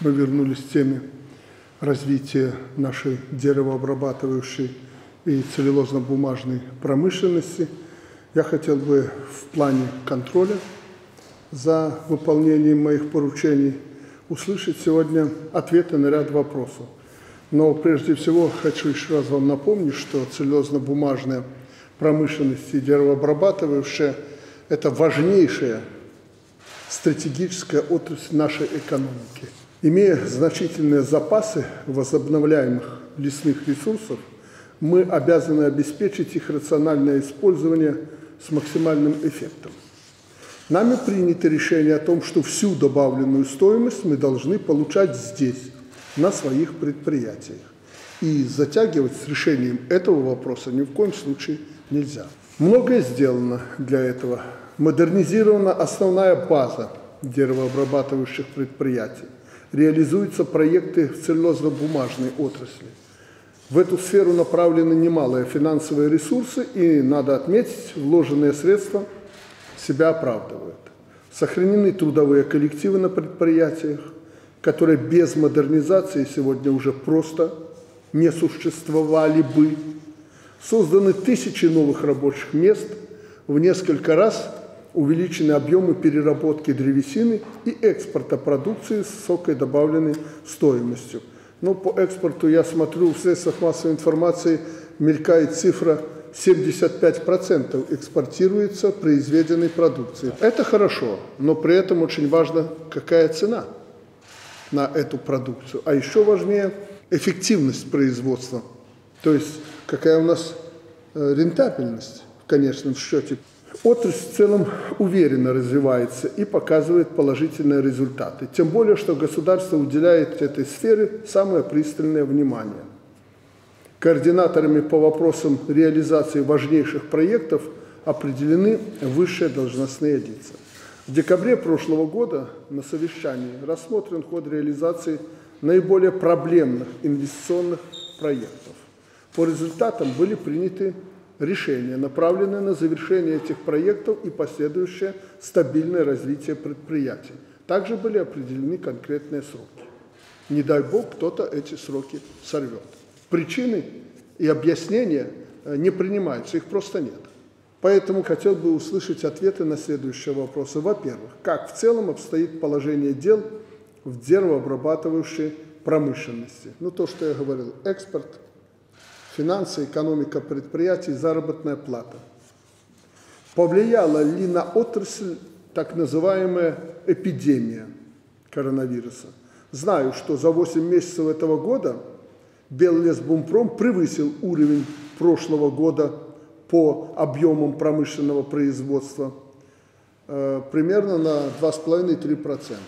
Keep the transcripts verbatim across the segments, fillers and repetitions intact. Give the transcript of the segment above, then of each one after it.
мы вернулись к теме развития нашей деревообрабатывающей и целлюлозно-бумажной промышленности. Я хотел бы в плане контроля за выполнением моих поручений услышать сегодня ответы на ряд вопросов. Но прежде всего хочу еще раз вам напомнить, что целлюлозно-бумажная промышленность и деревообрабатывающая – это важнейшая стратегическая отрасль нашей экономики. Имея значительные запасы возобновляемых лесных ресурсов, мы обязаны обеспечить их рациональное использование с максимальным эффектом. Нами принято решение о том, что всю добавленную стоимость мы должны получать здесь, на своих предприятиях. И затягивать с решением этого вопроса ни в коем случае нельзя. Многое сделано для этого. Модернизирована основная база деревообрабатывающих предприятий. Реализуются проекты в целлюлозно-бумажной отрасли. В эту сферу направлены немалые финансовые ресурсы, и, надо отметить, вложенные средства себя оправдывают. Сохранены трудовые коллективы на предприятиях, которые без модернизации сегодня уже просто не существовали бы. Созданы тысячи новых рабочих мест, в несколько раз увеличены объемы переработки древесины и экспорта продукции с высокой добавленной стоимостью. Но по экспорту, я смотрю, в средствах массовой информации мелькает цифра семьдесят пять процентов экспортируется произведенной продукции. Это хорошо, но при этом очень важно, какая цена на эту продукцию. А еще важнее эффективность производства, то есть какая у нас рентабельность в конечном счете. Отрасль в целом уверенно развивается и показывает положительные результаты. Тем более, что государство уделяет этой сфере самое пристальное внимание. Координаторами по вопросам реализации важнейших проектов определены высшие должностные лица. В декабре прошлого года на совещании рассмотрен ход реализации наиболее проблемных инвестиционных проектов. По результатам были приняты решения, направленные на завершение этих проектов и последующее стабильное развитие предприятий. Также были определены конкретные сроки. Не дай бог, кто-то эти сроки сорвет. Причины и объяснения не принимаются, их просто нет. Поэтому хотел бы услышать ответы на следующие вопросы. Во-первых, как в целом обстоит положение дел в деревообрабатывающей промышленности? Ну, то, что я говорил, экспорт, финансы, экономика предприятий, заработная плата. Повлияла ли на отрасль так называемая эпидемия коронавируса? Знаю, что за восемь месяцев этого года Беллесбумпром превысил уровень прошлого года по объемам промышленного производства э, примерно на два с половиной — три процента.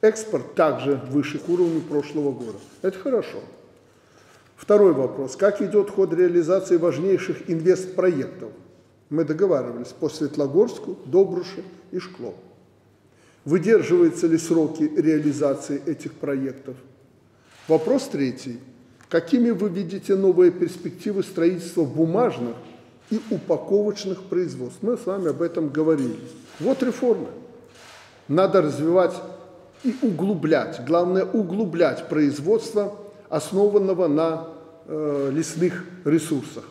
Экспорт также выше уровня прошлого года. Это хорошо. Второй вопрос. Как идет ход реализации важнейших инвестпроектов? Мы договаривались по Светлогорску, Добруше и Шкло. Выдерживаются ли сроки реализации этих проектов? Вопрос третий. Какими вы видите новые перспективы строительства бумажных и упаковочных производств? Мы с вами об этом говорили. Вот реформы. Надо развивать и углублять. Главное, углублять производство, основанного на э, лесных ресурсах.